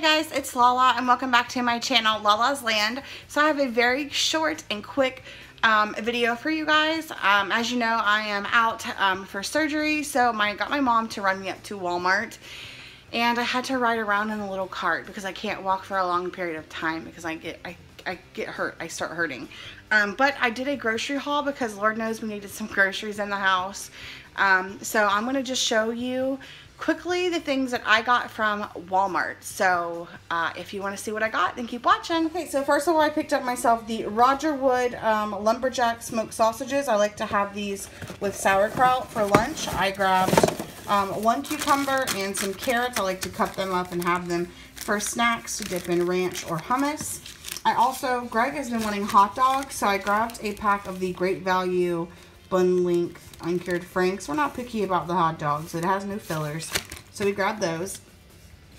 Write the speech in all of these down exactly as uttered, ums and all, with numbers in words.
Hey guys, it's Lala and welcome back to my channel, Lala's Land. So I have a very short and quick um, video for you guys. Um, as you know, I am out um, for surgery, so I got my mom to run me up to Walmart. And I had to ride around in a little cart because I can't walk for a long period of time because I get, I, I get hurt, I start hurting. Um, but I did a grocery haul because Lord knows we needed some groceries in the house. Um, so I'm going to just show you quickly the things that I got from Walmart. So uh, if you want to see what I got, then keep watching. Okay, so first of all, I picked up myself the Roger Wood um, Lumberjack Smoked Sausages. I like to have these with sauerkraut for lunch. I grabbed um, one cucumber and some carrots. I like to cut them up and have them for snacks to dip in ranch or hummus. I also, Greg has been wanting hot dogs, so I grabbed a pack of the Great Value Bun Length Uncured Franks. We're not picky about the hot dogs. It has no fillers. So we grabbed those.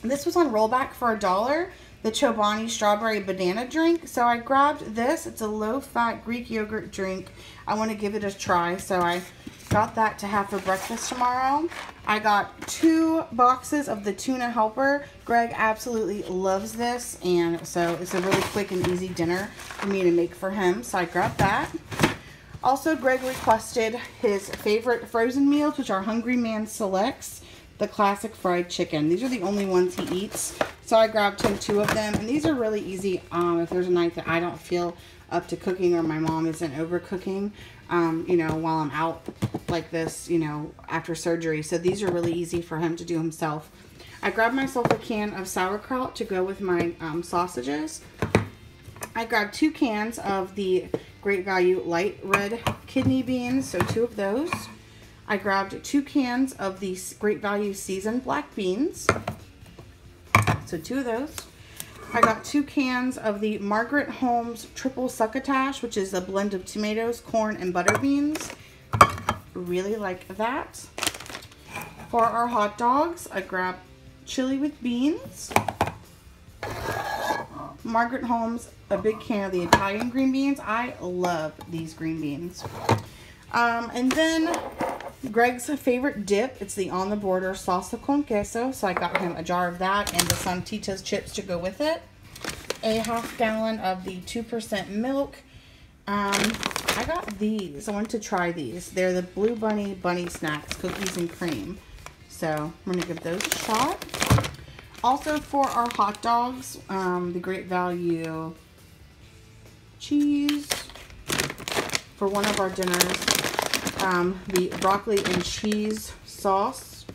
This was on rollback for a dollar. The Chobani Strawberry Banana Drink. So I grabbed this. It's a low-fat Greek yogurt drink. I want to give it a try. So I got that to have for breakfast tomorrow. I got two boxes of the Tuna Helper. Greg absolutely loves this. And so it's a really quick and easy dinner for me to make for him. So I grabbed that. Also, Greg requested his favorite frozen meals, which are Hungry Man Selects, the classic fried chicken. These are the only ones he eats. So I grabbed him two of them. And these are really easy um, if there's a night that I don't feel up to cooking or my mom isn't overcooking, um, you know, while I'm out like this, you know, after surgery. So these are really easy for him to do himself. I grabbed myself a can of sauerkraut to go with my um, sausages. I grabbed two cans of the Great Value Light Red Kidney Beans, so two of those. I grabbed two cans of the Great Value Seasoned Black Beans, so two of those. I got two cans of the Margaret Holmes Triple Succotash, which is a blend of tomatoes, corn, and butter beans. Really like that. For our hot dogs, I grabbed chili with beans. Margaret Holmes, a big can of the Italian green beans. I love these green beans. Um, and then Greg's favorite dip, it's the on-the-border salsa con queso. So I got him a jar of that and the Santita's chips to go with it. A half gallon of the two percent milk. Um, I got these. I want to try these. They're the Blue Bunny Bunny Snacks, Cookies and Cream. So I'm going to give those a shot. Also for our hot dogs, um, the Great Value cheese for one of our dinners, um, the broccoli and cheese sauce.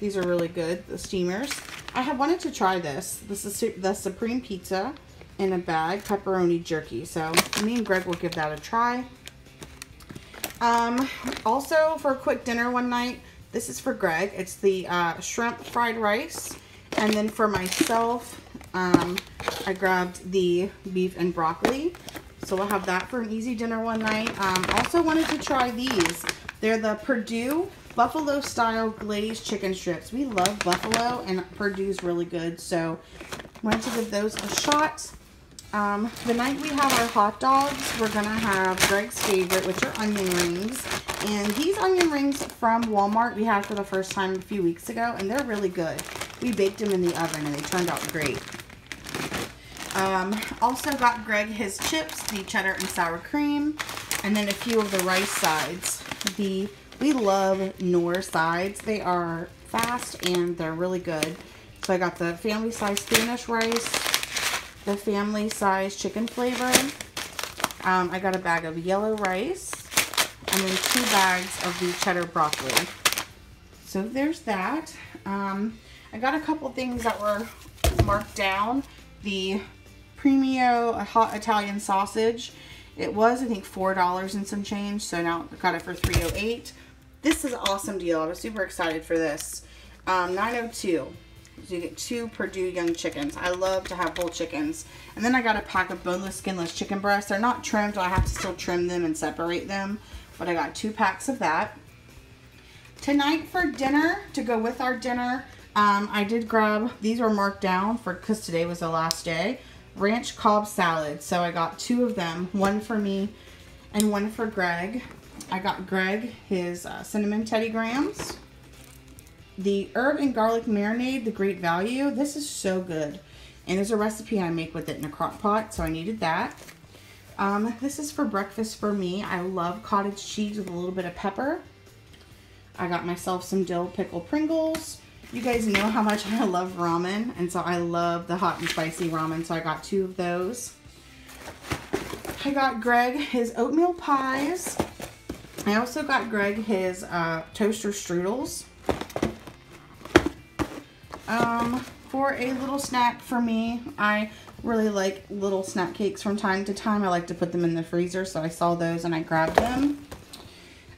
These are really good, the steamers. I have wanted to try this. This is the Supreme Pizza in a bag, pepperoni jerky. So me and Greg will give that a try. Um, also for a quick dinner one night, this is for Greg. It's the uh, shrimp fried rice. And then for myself, um, I grabbed the beef and broccoli. So we'll have that for an easy dinner one night. Um, also wanted to try these. They're the Purdue Buffalo Style Glazed Chicken Strips. We love buffalo and Purdue's really good. So wanted to give those a shot. Um, the night we have our hot dogs, we're going to have Greg's favorite, which are onion rings. And these onion rings from Walmart we had for the first time a few weeks ago. And they're really good. We baked them in the oven and they turned out great. Um, also got Greg his chips, the cheddar and sour cream, and then a few of the rice sides. The We love Knorr sides. They are fast and they're really good. So I got the family size Spanish rice, the family size chicken flavor. Um, I got a bag of yellow rice and then two bags of the cheddar broccoli. So there's that. Um, I got a couple things that were marked down. The Premio a hot Italian sausage. It was, I think, four dollars and some change, so now I got it for three oh eight. This is an awesome deal. I was super excited for this. Um, nine oh two. So you get two Purdue young chickens. I love to have whole chickens. And then I got a pack of boneless, skinless chicken breasts. They're not trimmed, so I have to still trim them and separate them. But I got two packs of that. Tonight for dinner, to go with our dinner, Um, I did grab, these were marked down for, because today was the last day, ranch Cobb salad. So I got two of them, one for me and one for Greg. I got Greg his uh, Cinnamon Teddy Grahams. The herb and garlic marinade, the Great Value. This is so good. And there's a recipe I make with it in a crock pot, so I needed that. Um, this is for breakfast for me. I love cottage cheese with a little bit of pepper. I got myself some dill pickle Pringles. You guys know how much I love ramen, and so I love the hot and spicy ramen, so I got two of those. I got Greg his oatmeal pies. I also got Greg his uh, toaster strudels. Um, for a little snack for me, I really like little snack cakes from time to time. I like to put them in the freezer, so I saw those and I grabbed them.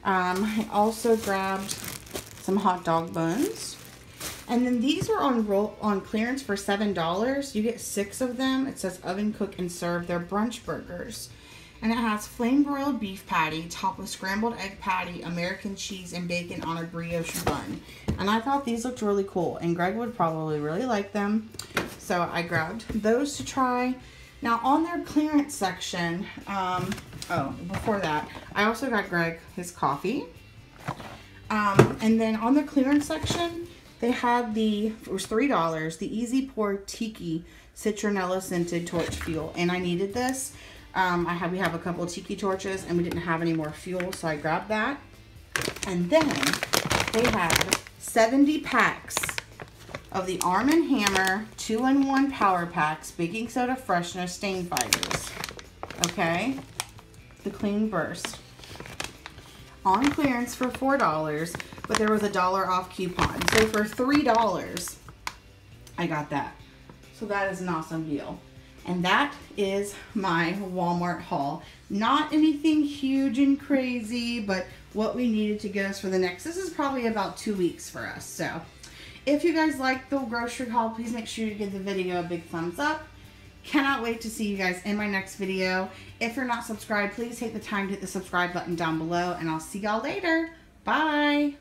Um, I also grabbed some hot dog buns. And then these were on roll on clearance for seven dollars. You get six of them. It says oven, cook, and serve. They're brunch burgers. And it has flame broiled beef patty topped with scrambled egg patty, American cheese, and bacon on a brioche bun. And I thought these looked really cool, and Greg would probably really like them. So I grabbed those to try. Now on their clearance section, um, oh, before that, I also got Greg his coffee. Um, and then on the clearance section, they had the, it was three dollars, the Easy Pour Tiki Citronella Scented Torch Fuel. And I needed this. Um, I have, we have a couple Tiki torches, and we didn't have any more fuel, so I grabbed that. And then they had seventy packs of the Arm and Hammer two in one Power Packs Baking Soda Freshener Stain Fighters. Okay? The Clean Burst. On clearance for four dollars, but there was a dollar off coupon. So for three dollars, I got that. So that is an awesome deal. And that is my Walmart haul. Not anything huge and crazy, but what we needed to get us for the next. This is probably about two weeks for us. So if you guys like the grocery haul, please make sure you give the video a big thumbs up. Cannot wait to see you guys in my next video. If you're not subscribed, please take the time to hit the subscribe button down below, and I'll see y'all later. Bye.